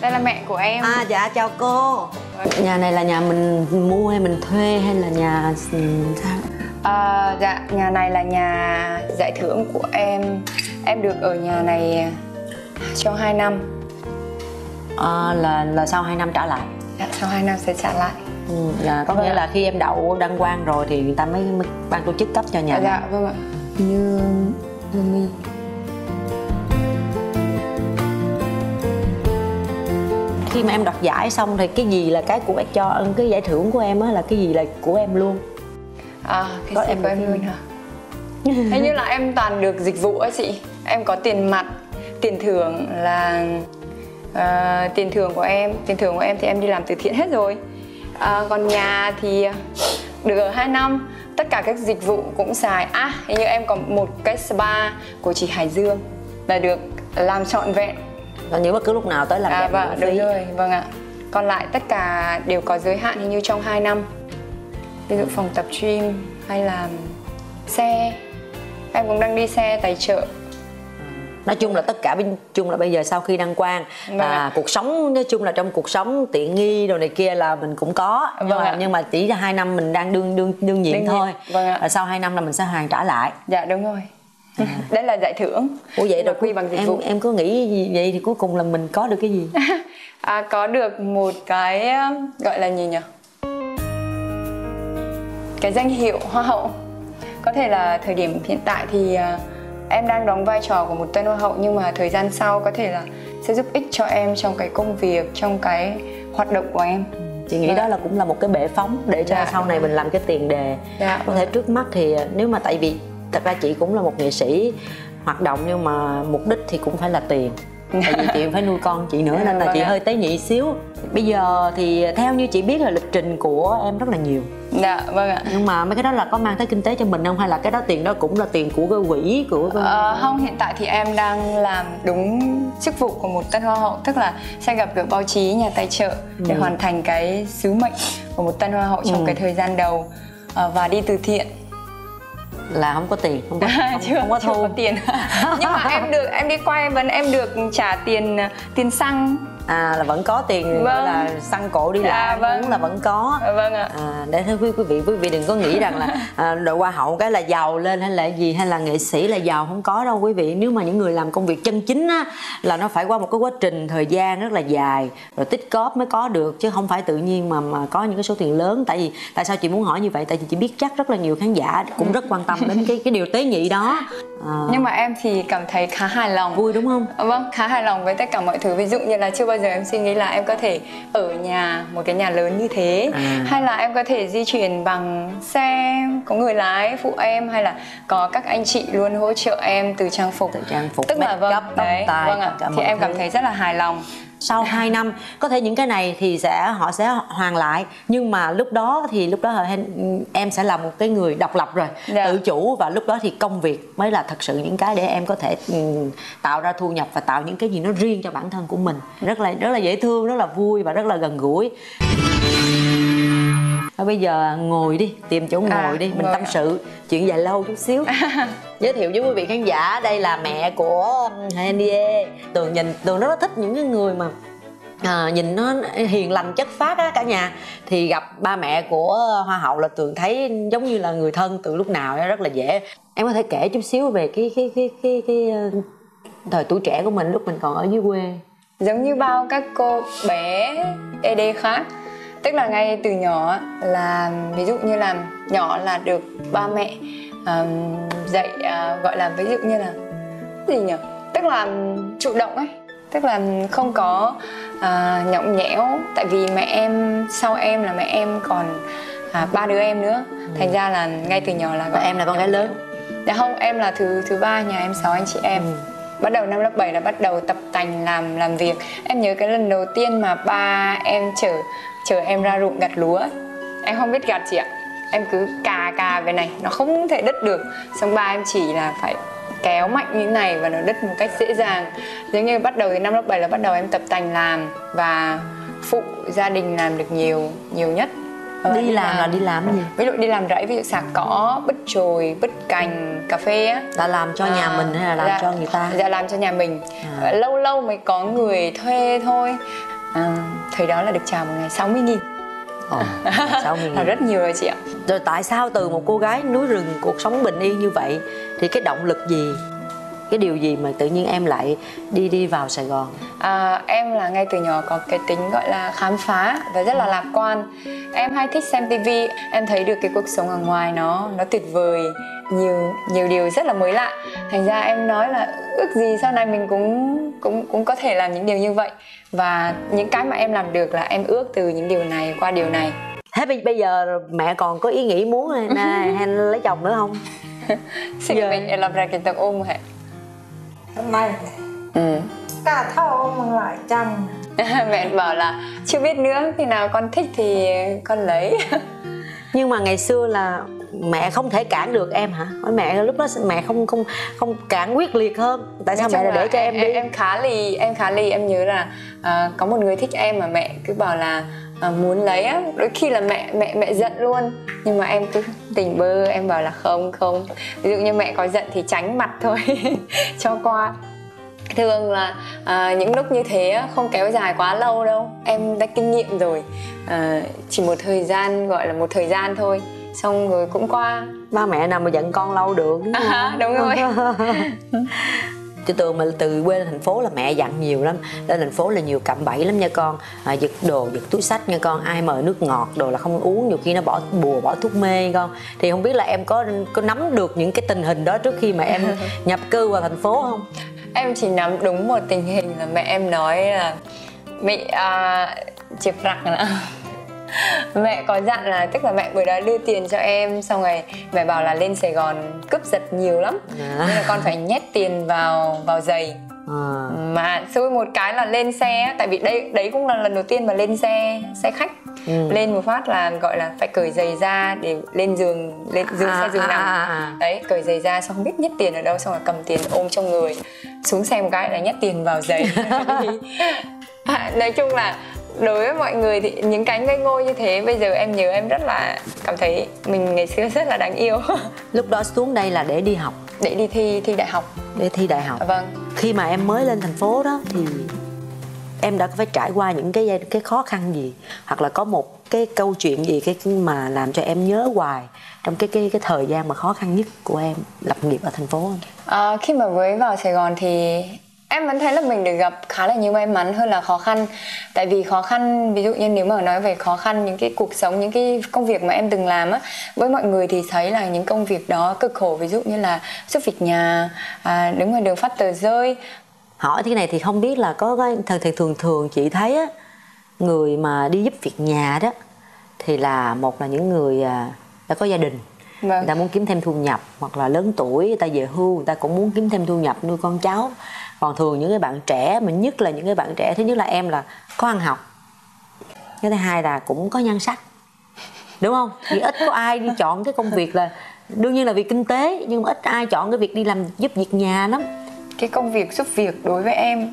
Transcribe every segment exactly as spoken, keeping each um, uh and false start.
Đây là mẹ của em. À dạ chào cô. Nhà này là nhà mình mua hay mình thuê hay là nhà sao? À, dạ nhà này là nhà giải thưởng của em. Em được ở nhà này trong hai năm. À, là là sau hai năm trả lại. Dạ, sau hai năm sẽ trả lại. Ừ, dạ, có nghĩa là khi em đậu đăng quang rồi thì người ta mới, mới ban tổ chức cấp cho nhà. Dạ, dạ vâng ạ. Như Như My. Khi mà em đoạt giải xong thì cái gì là cái của em cho cái giải thưởng của em á, là cái gì là của em luôn? À, cái có gì em của em luôn hả? Thế như là em toàn được dịch vụ á chị. Em có tiền mặt, tiền thưởng là uh, tiền thưởng của em, tiền thưởng của em thì em đi làm từ thiện hết rồi. À, còn nhà thì được ở hai năm. Tất cả các dịch vụ cũng xài. À, hình như em có một cái spa của chị Hải Dương là được làm trọn vẹn. Còn nếu mà cứ lúc nào tới làm à, đẹp vâng, đúng rồi, vâng ạ. Còn lại tất cả đều có giới hạn hình như trong hai năm. Ví dụ phòng tập gym hay là xe. Em cũng đang đi xe tài trợ. Nói chung là tất cả bên chung là bây giờ sau khi đăng quang là cuộc sống, nói chung là trong cuộc sống tiện nghi đồ này kia là mình cũng có, vâng nhưng, mà, nhưng mà chỉ là hai năm mình đang đương đương đương nhiệm thôi. Vâng ạ. Và sau hai năm là mình sẽ hoàn trả lại. Dạ đúng rồi. À. Đấy là giải thưởng. Ủa vậy rồi quy bằng dịch em, vụ. Em cứ nghĩ gì vậy thì cuối cùng là mình có được cái gì? À, có được một cái gọi là gì nhỉ? Cái danh hiệu hoa hậu. Có thể là thời điểm hiện tại thì em đang đóng vai trò của một tên hoa hậu, nhưng mà thời gian sau có thể là sẽ giúp ích cho em trong cái công việc, trong cái hoạt động của em. Chị nghĩ dạ. đó là cũng là một cái bệ phóng để cho dạ. sau này mình làm cái tiền đề. Dạ. Có thể trước mắt thì nếu mà tại vì thật ra chị cũng là một nghệ sĩ hoạt động nhưng mà mục đích thì cũng phải là tiền. Tại vì chị phải nuôi con chị nữa nên là chị hơi tế nhị xíu. Bây giờ thì theo như chị biết là lịch trình của em rất là nhiều. Dạ vâng ạ. Nhưng mà mấy cái đó là có mang tới kinh tế cho mình không, hay là cái đó tiền đó cũng là tiền của cái quỹ của cái... Ờ, không, hiện tại thì em đang làm đúng chức vụ của một tân hoa hậu, tức là sẽ gặp được báo chí, nhà tài trợ để ừ. hoàn thành cái sứ mệnh của một tân hoa hậu trong ừ. cái thời gian đầu, và đi từ thiện. Là không có tiền, không có, không, chưa, không có thu có tiền. Nhưng mà em được, em đi quay vẫn em được trả tiền tiền xăng. À là vẫn có tiền, vâng. là xăng cộ đi lại, à, vâng. uống là vẫn có. À, vâng ạ. À, để thưa quý vị, quý vị đừng có nghĩ rằng là à, đội hoa hậu cái là giàu lên hay là gì, hay là nghệ sĩ là giàu, không có đâu quý vị. Nếu mà những người làm công việc chân chính á, là nó phải qua một cái quá trình thời gian rất là dài rồi tích cóp mới có được, chứ không phải tự nhiên mà mà có những cái số tiền lớn. Tại vì tại sao chị muốn hỏi như vậy? Tại vì chị biết chắc rất là nhiều khán giả cũng rất quan tâm đến cái cái điều tế nhị đó. À. Nhưng mà em thì cảm thấy khá hài lòng. Vui đúng không? À, vâng, khá hài lòng với tất cả mọi thứ. Ví dụ như là chưa bao giờ em suy nghĩ là em có thể ở nhà, một cái nhà lớn như thế, à. hay là em có thể di chuyển bằng xe, có người lái phụ em, hay là có các anh chị luôn hỗ trợ em từ trang phục, từ trang phục tức là vâng, up, đấy, tài, vâng ạ. Thì em cảm thấy rất là hài lòng. Sau hai năm có thể những cái này thì sẽ họ sẽ hoàn lại, nhưng mà lúc đó thì lúc đó em sẽ là một cái người độc lập rồi, dạ. tự chủ, và lúc đó thì công việc mới là thật sự những cái để em có thể tạo ra thu nhập và tạo những cái gì nó riêng cho bản thân của mình. Rất là rất là dễ thương, rất là vui và rất là gần gũi. À, bây giờ ngồi đi, tìm chỗ ngồi à, đi, mình tâm sự chuyện dài lâu chút xíu. Giới thiệu với quý vị khán giả, đây là mẹ của Hennie. Tường nhìn, Tường rất là thích những cái người mà à, nhìn nó hiền lành chất phác á cả nhà. Thì gặp ba mẹ của hoa hậu là Tường thấy giống như là người thân từ lúc nào, rất là dễ. Em có thể kể chút xíu về cái cái cái cái, cái, cái thời tuổi trẻ của mình lúc mình còn ở dưới quê. Giống như bao các cô bé e đê khác. Tức là ngay từ nhỏ là ví dụ như là nhỏ là được ba mẹ um, dạy uh, gọi là ví dụ như là gì nhỉ? Tức là chủ động ấy, tức là không có uh, nhõng nhẽo. Tại vì mẹ em, sau em là mẹ em còn uh, ba đứa em nữa. Thành ra là ngay từ nhỏ là gọi em là con gái lớn. Dạ không, em là thứ thứ ba, nhà em sáu anh chị em. Ừ. Bắt đầu năm lớp bảy là bắt đầu tập tành làm làm việc. Em nhớ cái lần đầu tiên mà ba em chở chờ em ra ruộng gặt lúa, em không biết gặt chị ạ, em cứ cà cà về này, nó không thể đứt được, xong ba em chỉ là phải kéo mạnh như này và nó đứt một cách dễ dàng. Giống như bắt đầu từ năm lớp bảy là bắt đầu em tập tành làm và phụ gia đình làm được nhiều nhiều nhất. Và đi làm là đi làm gì? Ví dụ đi làm rẫy, ví dụ sạc cỏ, bứt chồi, bứt cành cà phê á. Là làm cho à, nhà mình hay là làm dạ, cho người ta? Dạ làm cho nhà mình. À. Lâu lâu mới có người thuê thôi. À, thời đó là được chào một ngày sáu mươi nghìn. Ồ, sáu mươi nghìn là rất nhiều rồi chị ạ. Rồi tại sao từ một cô gái núi rừng, cuộc sống bình yên như vậy thì cái động lực gì, cái điều gì mà tự nhiên em lại đi đi vào Sài Gòn? À, em là ngay từ nhỏ có cái tính gọi là khám phá và rất là lạc quan. Em hay thích xem tivi, em thấy được cái cuộc sống ở ngoài nó nó tuyệt vời, nhiều nhiều điều rất là mới lạ. Thành ra em nói là ước gì sau này mình cũng cũng cũng có thể làm những điều như vậy, và những cái mà em làm được là em ước từ những điều này qua điều này. Thế bây, bây giờ mẹ còn có ý nghĩ muốn hay, này, hay lấy chồng nữa không? Xin giờ... mình làm ra cái tầng ôm hả? Này, ừ. Cả thao mà lại chồng. Mẹ bảo là chưa biết nữa, khi nào con thích thì con lấy. Nhưng mà ngày xưa là mẹ không thể cản được em hả? Hỏi mẹ lúc đó mẹ không không không cản quyết liệt hơn. Tại sao mẹ lại để cho em, em đi? Em khá lì, em khá lì. Em nhớ là uh, có một người thích em mà mẹ cứ bảo là uh, muốn lấy á. Đôi khi là mẹ mẹ mẹ giận luôn. Nhưng mà em cứ tỉnh bơ, em bảo là không không. Ví dụ như mẹ có giận thì tránh mặt thôi, cho qua. Thường là uh, những lúc như thế không kéo dài quá lâu đâu. Em đã kinh nghiệm rồi, uh, chỉ một thời gian, gọi là một thời gian thôi. Xong rồi cũng qua. Ba mẹ nào mà giận con lâu được. À, đúng rồi. Chứ tưởng mà từ quê lên thành phố là mẹ dặn nhiều lắm. Lên thành phố là nhiều cạm bẫy lắm nha con. À, giật đồ, giật túi xách nha con. Ai mời nước ngọt đồ là không uống. Nhiều khi nó bỏ bùa, bỏ thuốc mê con. Thì không biết là em có có nắm được những cái tình hình đó trước khi mà em nhập cư vào thành phố không? Em chỉ nắm đúng một tình hình là mẹ em nói là bị uh, chụp rạc nữa. Mẹ có dặn là, tức là mẹ bữa đó đưa tiền cho em, xong rồi mẹ bảo là lên Sài Gòn cướp giật nhiều lắm à. Nên là con phải nhét tiền vào vào giày à. Mà xui một cái là lên xe, tại vì đây đấy cũng là lần đầu tiên mà lên xe xe khách. Ừ. Lên một phát là gọi là phải cởi giày ra để lên giường, lên giường à, xe giường nằm à, à. Đấy, cởi giày ra xong không biết nhét tiền ở đâu, xong rồi cầm tiền ôm trong người, xuống xe một cái là nhét tiền vào giày. À, nói chung là đối với mọi người thì những cái ngây ngô như thế bây giờ em nhớ em rất là cảm thấy mình ngày xưa rất là đáng yêu. Lúc đó xuống đây là để đi học, để đi thi thi đại học, để thi đại học. Vâng. Khi mà em mới lên thành phố đó thì em đã phải trải qua những cái cái khó khăn gì, hoặc là có một cái câu chuyện gì cái mà làm cho em nhớ hoài trong cái cái cái thời gian mà khó khăn nhất của em lập nghiệp ở thành phố không? À, khi mà mới vào Sài Gòn thì em vẫn thấy là mình được gặp khá là nhiều may mắn hơn là khó khăn. Tại vì khó khăn, ví dụ như nếu mà nói về khó khăn, những cái cuộc sống, những cái công việc mà em từng làm á, với mọi người thì thấy là những công việc đó cực khổ. Ví dụ như là giúp việc nhà, à, đứng ngoài đường phát tờ rơi. Hỏi thế này thì không biết là có cái thường thường thường chị thấy á, người mà đi giúp việc nhà đó thì là một là những người đã có gia đình. Vâng. Người ta muốn kiếm thêm thu nhập, hoặc là lớn tuổi, người ta về hưu, người ta cũng muốn kiếm thêm thu nhập nuôi con cháu. Còn thường những cái bạn trẻ, mà nhất là những cái bạn trẻ, thứ nhất là em là có ăn học, cái thứ hai là cũng có nhan sắc, đúng không? Thì ít có ai đi chọn cái công việc là, đương nhiên là vì kinh tế, nhưng mà ít ai chọn cái việc đi làm giúp việc nhà lắm. Cái công việc giúp việc đối với em,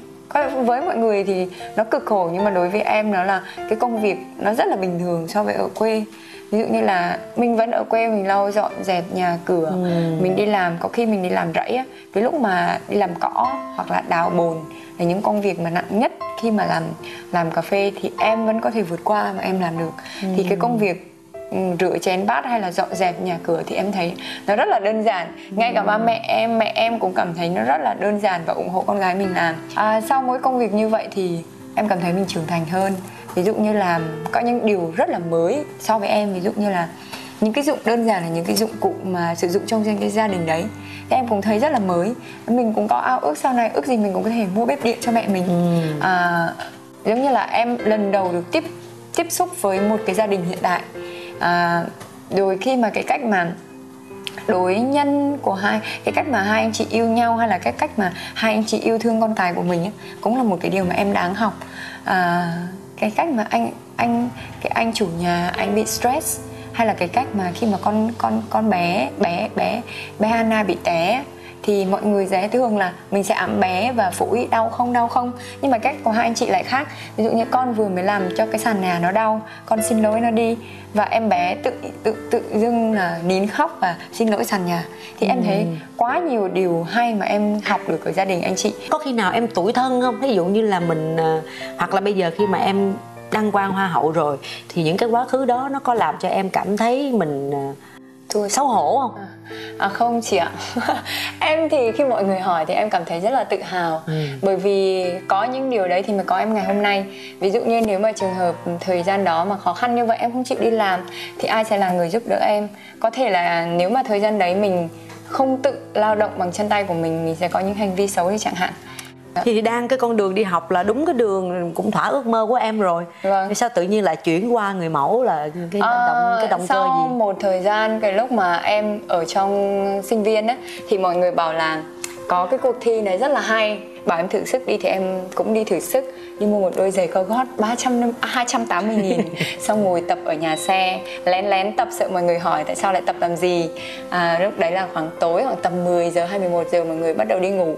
với mọi người thì nó cực khổ, nhưng mà đối với em nó là cái công việc nó rất là bình thường so với ở quê. Ví dụ như là mình vẫn ở quê, mình lau dọn dẹp nhà cửa, ừ. Mình đi làm, có khi mình đi làm rẫy á, cái lúc mà đi làm cỏ hoặc là đào bồn là những công việc mà nặng nhất. Khi mà làm làm cà phê thì em vẫn có thể vượt qua mà em làm được. Ừ. Thì cái công việc rửa chén bát hay là dọn dẹp nhà cửa thì em thấy nó rất là đơn giản. Ngay cả ba mẹ em, mẹ em cũng cảm thấy nó rất là đơn giản và ủng hộ con gái mình làm. À, sau mỗi công việc như vậy thì em cảm thấy mình trưởng thành hơn. Ví dụ như là có những điều rất là mới so với em. Ví dụ như là những cái dụng đơn giản là những cái dụng cụ mà sử dụng trong cái gia đình đấy thì em cũng thấy rất là mới. Mình cũng có ao ước sau này, ước gì mình cũng có thể mua bếp điện cho mẹ mình. Ừ. À, giống như là em lần đầu được tiếp tiếp xúc với một cái gia đình hiện đại. À, rồi khi mà cái cách mà đối nhân của hai, cái cách mà hai anh chị yêu nhau, hay là cái cách mà hai anh chị yêu thương con cái của mình ấy, cũng là một cái điều mà em đáng học. À, cái cách mà anh anh cái anh chủ nhà anh bị stress, hay là cái cách mà khi mà con con con bé bé bé bé Hana bị té thì mọi người dễ thường là mình sẽ ẵm bé và phụ ý đau không đau không. Nhưng mà cách của hai anh chị lại khác. Ví dụ như con vừa mới làm cho cái sàn nhà nó đau, con xin lỗi nó đi, và em bé tự tự tự dưng là nín khóc và xin lỗi sàn nhà. Thì ừ. em thấy quá nhiều điều hay mà em học được ở gia đình anh chị. Có khi nào em tủi thân không? Ví dụ như là mình, hoặc là bây giờ khi mà em đăng quang hoa hậu rồi thì những cái quá khứ đó nó có làm cho em cảm thấy mình thua xấu hổ không? À, à không chị ạ. Em thì khi mọi người hỏi thì em cảm thấy rất là tự hào, ừ. bởi vì có những điều đấy thì mới có em ngày hôm nay. Ví dụ như nếu mà trường hợp thời gian đó mà khó khăn như vậy em không chịu đi làm thì ai sẽ là người giúp đỡ em? Có thể là nếu mà thời gian đấy mình không tự lao động bằng chân tay của mình, mình sẽ có những hành vi xấu như chẳng hạn. Thì đang cái con đường đi học là đúng cái đường cũng thỏa ước mơ của em rồi. Vâng. Sao tự nhiên lại chuyển qua người mẫu là cái à, động cái động cơ gì? Sau một thời gian, cái lúc mà em ở trong sinh viên ấy, thì mọi người bảo là có cái cuộc thi này rất là hay, bảo em thử sức đi, thì em cũng đi thử sức, đi mua một đôi giày cao gót ba trăm, hai trăm tám mươi nghìn xong ngồi tập ở nhà xe, lén lén tập, sợ mọi người hỏi tại sao lại tập làm gì. À, lúc đấy là khoảng tối, khoảng tầm mười giờ hay mười một giờ mọi người bắt đầu đi ngủ.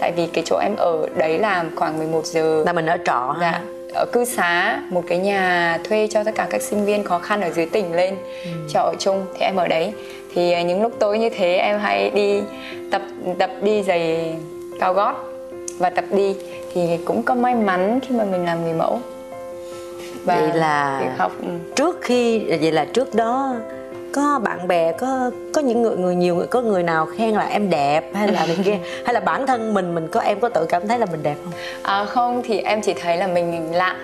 Tại vì cái chỗ em ở đấy là khoảng mười một giờ. Là mình ở trọ hả? Dạ, ở cư xá, một cái nhà thuê cho tất cả các sinh viên khó khăn ở dưới tỉnh lên ừ. cho ở chung, thì em ở đấy. Thì những lúc tối như thế em hay đi tập tập đi giày cao gót và tập đi. Thì cũng có may mắn khi mà mình làm người mẫu. Và vậy là học trước khi, vậy là trước đó có bạn bè, có có những người người nhiều người có người nào khen là em đẹp hay là mình kia, hay là bản thân mình mình có em có tự cảm thấy là mình đẹp không? À, không, thì em chỉ thấy là mình, mình lạ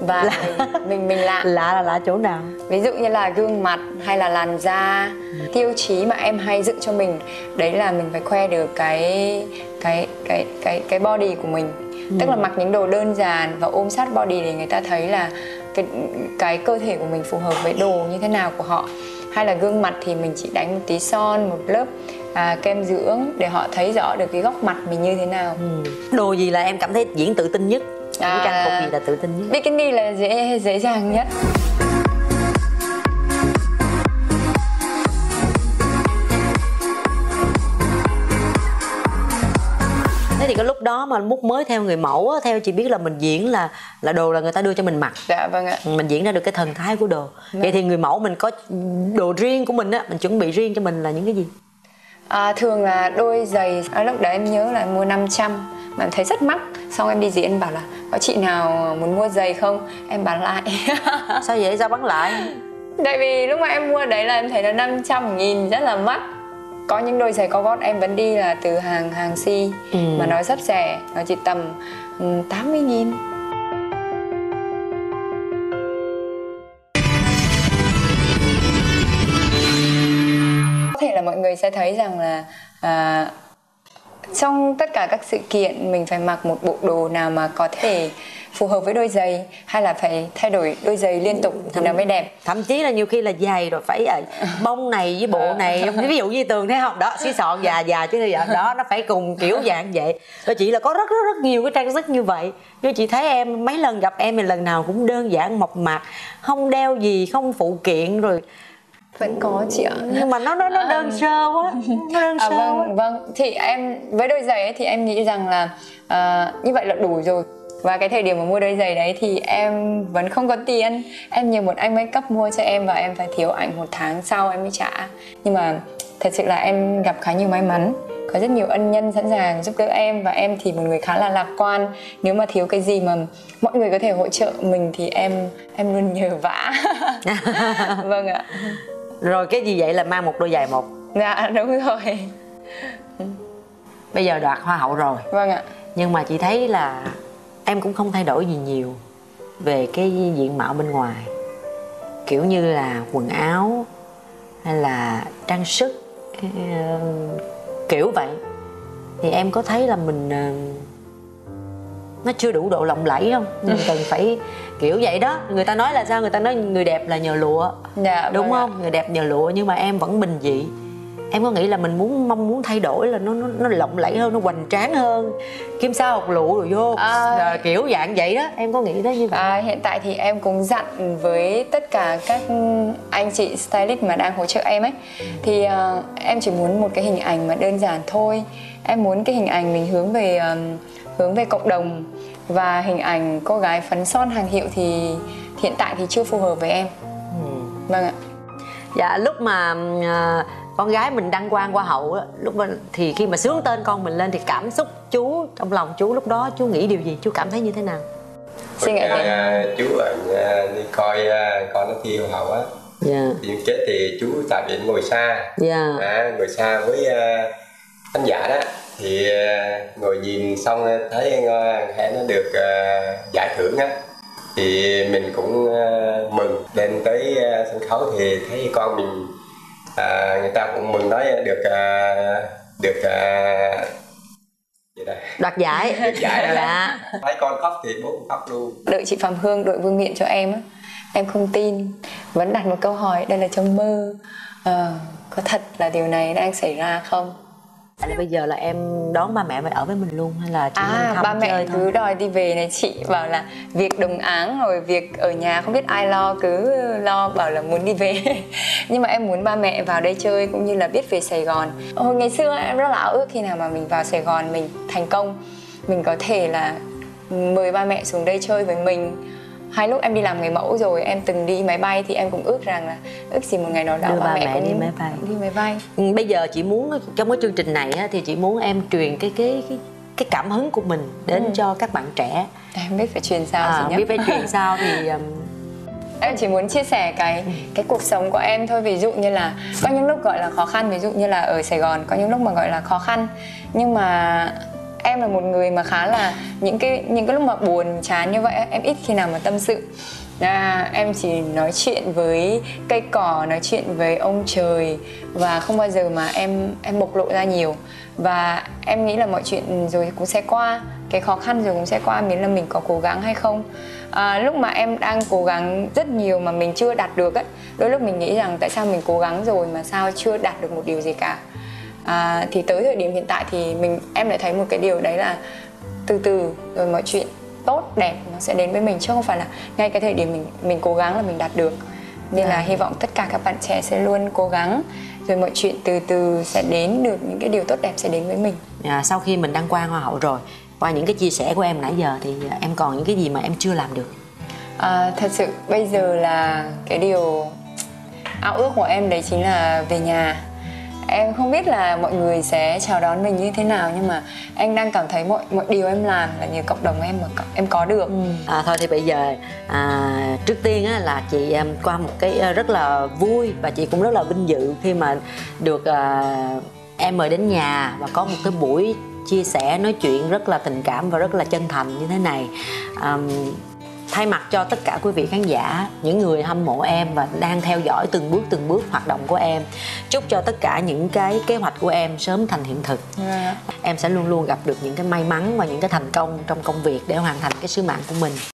và lạ. Mình, mình mình lạ lạ là lạ chỗ nào? Ví dụ như là gương mặt hay là làn da. ừ. Tiêu chí mà em hay dựng cho mình đấy là mình phải khoe được cái cái cái cái cái body của mình. ừ. Tức là mặc những đồ đơn giản và ôm sát body để người ta thấy là cái cái cơ thể của mình phù hợp với đồ như thế nào của họ. Hay là gương mặt thì mình chỉ đánh một tí son, một lớp à, kem dưỡng để họ thấy rõ được cái góc mặt mình như thế nào. ừ. Đồ gì là em cảm thấy diễn tự tin nhất? À, trang phục gì là tự tin nhất? Bikini là dễ dễ dàng nhất. Thì cái lúc đó mà múc mới theo người mẫu á, theo chị biết là mình diễn là là đồ là người ta đưa cho mình mặc. Dạ vâng ạ. Mình diễn ra được cái thần thái của đồ. Vâng. Vậy thì người mẫu mình có đồ riêng của mình á, mình chuẩn bị riêng cho mình là những cái gì? À, thường là đôi giày. À, lúc đấy em nhớ là mua năm trăm mà em thấy rất mắc. Xong em đi diễn em bảo là có chị nào muốn mua giày không? Em bán lại. Sao vậy? Sao bán lại? Tại vì lúc mà em mua đấy là em thấy là năm trăm nghìn rất là mắc. Có những đôi giày cao gót em vẫn đi là từ hàng hàng si ừ. mà nó rất rẻ, nó chỉ tầm tám mươi nghìn. Có thể là mọi người sẽ thấy rằng là à, trong tất cả các sự kiện mình phải mặc một bộ đồ nào mà có thể phù hợp với đôi giày, hay là phải thay đổi đôi giày liên tục thì nó mới đẹp. Thậm chí là nhiều khi là giày rồi phải à, bông này với bộ này, ví dụ như Tường thấy không đó, xí sọn già già chứ gì đó, nó phải cùng kiểu dạng vậy. Rồi chị là có rất rất rất nhiều cái trang sức như vậy. Nhưng chị thấy em mấy lần gặp em thì lần nào cũng đơn giản mộc mạc, không đeo gì, không phụ kiện rồi. Vẫn có chị ạ, nhưng mà nó nó nó đơn sơ quá, nó đơn sơ. À, vâng vâng, thì em với đôi giày ấy, thì em nghĩ rằng là uh, như vậy là đủ rồi. Và cái thời điểm mà mua đôi giày đấy thì em vẫn không có tiền. Em nhờ một anh make up mua cho em và em phải thiếu ảnh một tháng sau em mới trả. Nhưng mà thật sự là em gặp khá nhiều may mắn. Có rất nhiều ân nhân sẵn sàng giúp đỡ em. Và em thì một người khá là lạc quan. Nếu mà thiếu cái gì mà mọi người có thể hỗ trợ mình thì em em luôn nhờ vả. Vâng ạ. Rồi cái gì vậy là mang một đôi giày một? Dạ đúng rồi. Bây giờ đoạt hoa hậu rồi. Vâng ạ. Nhưng mà chị thấy là em cũng không thay đổi gì nhiều về cái diện mạo bên ngoài, kiểu như là quần áo hay là trang sức kiểu vậy. Thì em có thấy là mình nó chưa đủ độ lộng lẫy không? Mình cần phải kiểu vậy đó. Người ta nói là sao? Người ta nói người đẹp là nhờ lụa. Dạ, đúng không? Người đẹp nhờ lụa, nhưng mà em vẫn bình dị. Em có nghĩ là mình muốn mong muốn thay đổi là nó nó, nó lộng lẫy hơn, nó hoành tráng hơn, kim sao học lụ rồi vô à, kiểu dạng vậy đó, em có nghĩ đó như vậy? À, hiện tại thì em cũng dặn với tất cả các anh chị stylist mà đang hỗ trợ em ấy, thì uh, em chỉ muốn một cái hình ảnh mà đơn giản thôi. Em muốn cái hình ảnh mình hướng về uh, hướng về cộng đồng, và hình ảnh cô gái phấn son hàng hiệu thì hiện tại thì chưa phù hợp với em. Ừ. Vâng ạ. Dạ lúc mà uh, con gái mình đăng quang hoa hậu đó, lúc mà, thì khi mà xướng tên con mình lên thì cảm xúc chú trong lòng chú lúc đó chú nghĩ điều gì, chú cảm thấy như thế nào? Xin ngại uh, chú uh, đi coi uh, con nó thi hoa hậu á. Dạ. Thì chết thì chú tại vì ngồi xa. Dạ. À, ngồi xa với uh, khán giả đó, thì uh, ngồi nhìn xong thấy uh, hãy nó được uh, giải thưởng á, thì mình cũng uh, mừng. Lên tới uh, sân khấu thì thấy con mình uh, người ta cũng mừng, nói được uh, được uh, đoạt giải, được giải đó. Dạ. Thấy con khóc thì bố cũng khóc luôn. Đợi chị Phạm Hương đội vương miện cho em á, em không tin, vẫn đặt một câu hỏi, đây là trong mơ, à, có thật là điều này đang xảy ra không? Là bây giờ là em đón ba mẹ về ở với mình luôn hay là chị à, thăm ba mẹ cứ thôi? Đòi đi về này, chị bảo là việc đồng áng rồi việc ở nhà không biết ai lo, cứ lo bảo là muốn đi về. Nhưng mà em muốn ba mẹ vào đây chơi cũng như là biết về Sài Gòn. Hồi ngày xưa em rất là ao ước khi nào mà mình vào Sài Gòn mình thành công, mình có thể là mời ba mẹ xuống đây chơi với mình. Hai lúc em đi làm người mẫu rồi em từng đi máy bay thì em cũng ước rằng là ước gì một ngày nào đó ba mẹ, mẹ cũng đi máy bay. Đi máy bay. Ừ, bây giờ chị muốn trong cái chương trình này á, thì chị muốn em truyền cái cái cái, cái cảm hứng của mình đến ừ. cho các bạn trẻ. Em biết phải truyền sao à, biết phải truyền sao thì um... em chỉ muốn chia sẻ cái cái cuộc sống của em thôi. Ví dụ như là có những lúc gọi là khó khăn, ví dụ như là ở Sài Gòn có những lúc mà gọi là khó khăn, nhưng mà em là một người mà khá là những cái những cái lúc mà buồn chán như vậy em ít khi nào mà tâm sự. À, em chỉ nói chuyện với cây cỏ, nói chuyện với ông trời, và không bao giờ mà em em bộc lộ ra nhiều. Và em nghĩ là mọi chuyện rồi cũng sẽ qua, cái khó khăn rồi cũng sẽ qua, miễn là mình có cố gắng hay không. À, lúc mà em đang cố gắng rất nhiều mà mình chưa đạt được ấy, đôi lúc mình nghĩ rằng tại sao mình cố gắng rồi mà sao chưa đạt được một điều gì cả. À, thì tới thời điểm hiện tại thì mình em lại thấy một cái điều đấy là từ từ rồi mọi chuyện tốt đẹp nó sẽ đến với mình, chứ không phải là ngay cái thời điểm mình mình cố gắng là mình đạt được. Nên à. là hy vọng tất cả các bạn trẻ sẽ luôn cố gắng, rồi mọi chuyện từ từ sẽ đến được, những cái điều tốt đẹp sẽ đến với mình. À, sau khi mình đăng quang hoa hậu rồi, qua những cái chia sẻ của em nãy giờ thì em còn những cái gì mà em chưa làm được? À, thật sự bây giờ là cái điều ao ước của em đấy chính là về nhà. Em không biết là mọi người sẽ chào đón mình như thế nào, nhưng mà anh đang cảm thấy mọi mọi điều em làm là như cộng đồng em mà em có được. Ừ. À, thôi thì bây giờ à, trước tiên á, là chị qua một cái rất là vui và chị cũng rất là vinh dự khi mà được à, em mời đến nhà và có một cái buổi chia sẻ nói chuyện rất là tình cảm và rất là chân thành như thế này. À, thay mặt cho tất cả quý vị khán giả, những người hâm mộ em và đang theo dõi từng bước từng bước hoạt động của em, chúc cho tất cả những cái kế hoạch của em sớm thành hiện thực. Yeah. Em sẽ luôn luôn gặp được những cái may mắn và những cái thành công trong công việc để hoàn thành cái sứ mạng của mình.